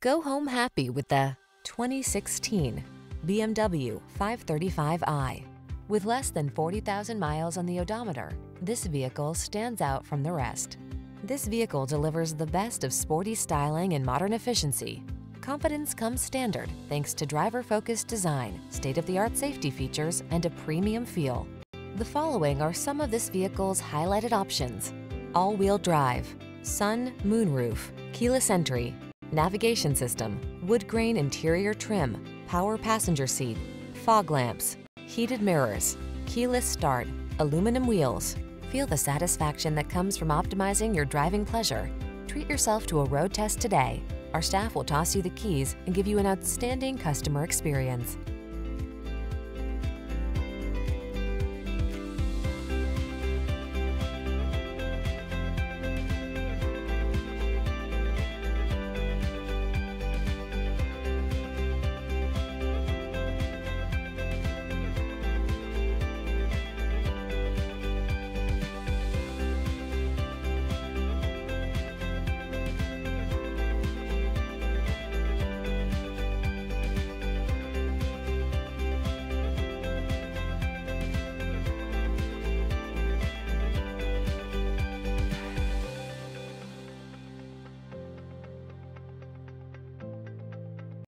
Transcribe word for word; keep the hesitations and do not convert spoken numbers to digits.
Go home happy with the twenty sixteen B M W five thirty-five i. With less than forty thousand miles on the odometer, this vehicle stands out from the rest. This vehicle delivers the best of sporty styling and modern efficiency. Confidence comes standard thanks to driver-focused design, state-of-the-art safety features, and a premium feel. The following are some of this vehicle's highlighted options: all-wheel drive, sun, moonroof, keyless entry, navigation system, wood grain interior trim, power passenger seat, fog lamps, heated mirrors, keyless start, aluminum wheels. Feel the satisfaction that comes from optimizing your driving pleasure. Treat yourself to a road test today. Our staff will toss you the keys and give you an outstanding customer experience.